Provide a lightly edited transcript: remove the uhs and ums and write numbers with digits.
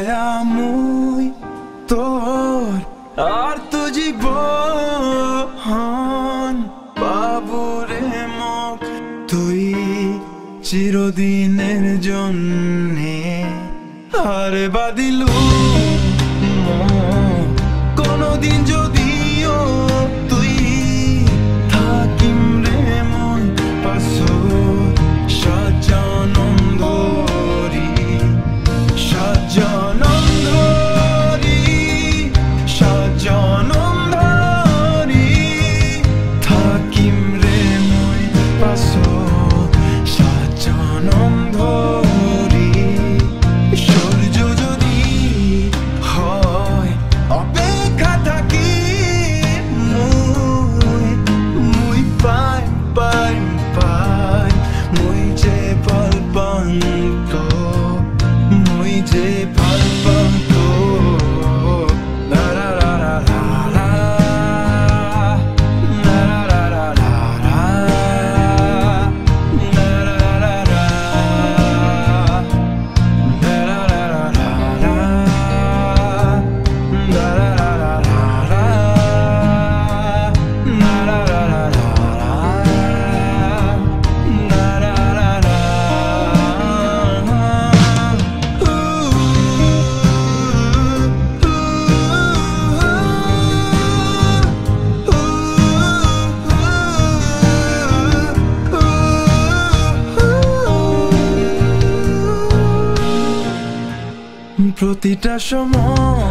साया मुई तोर आर तुझी बोन बाबुरे मुख तुई চিরদিনের জন্যে হারে বাদিলু কোনদিন যদিও তুই থাকিম রে মন পাশো সাজানন্দরি সাজানন্দরি সাজানন্দরি থাকিম রে মন পাশো প্রতিটা সময়।